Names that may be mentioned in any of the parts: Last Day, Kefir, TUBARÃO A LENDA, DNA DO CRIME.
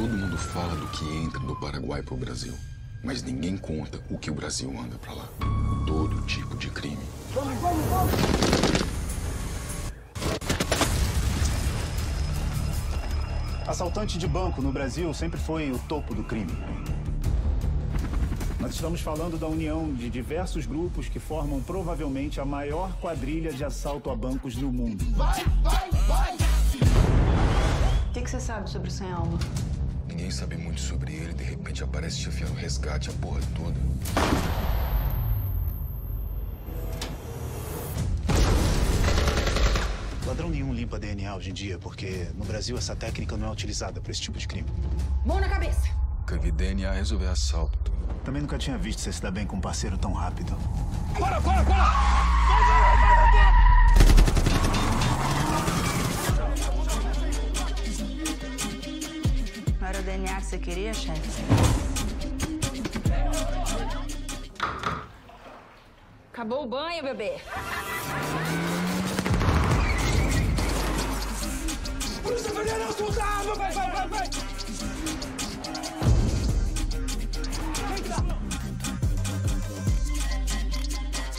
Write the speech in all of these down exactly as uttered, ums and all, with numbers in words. Todo mundo fala do que entra do Paraguai para o Brasil, mas ninguém conta o que o Brasil anda para lá. Todo tipo de crime. Vamos, vamos, vamos! Assaltante de banco no Brasil sempre foi o topo do crime. Nós estamos falando da união de diversos grupos que formam provavelmente a maior quadrilha de assalto a bancos do mundo. Vai, vai, vai! O que, que você sabe sobre o Sem Alma? Ninguém sabe muito sobre ele, de repente aparece chefiando o resgate, a porra toda. Ladrão nenhum limpa D N A hoje em dia, porque no Brasil essa técnica não é utilizada para esse tipo de crime. Mão na cabeça! Nunca vi D N A resolver assalto. Também nunca tinha visto você se dar bem com um parceiro tão rápido. Para, para, para! Não era o D N A que você queria, chefe? Acabou o banho, bebê. Polícia Federal, solta a arma! Vai, vai, vai, vai!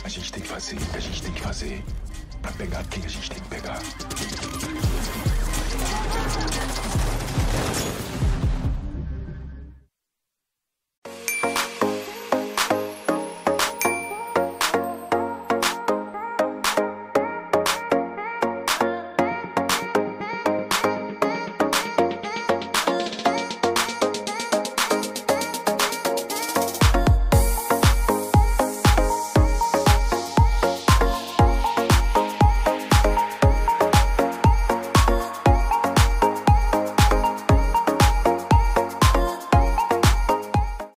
A gente tem que fazer o que a gente tem que fazer pra pegar quem a gente tem que pegar.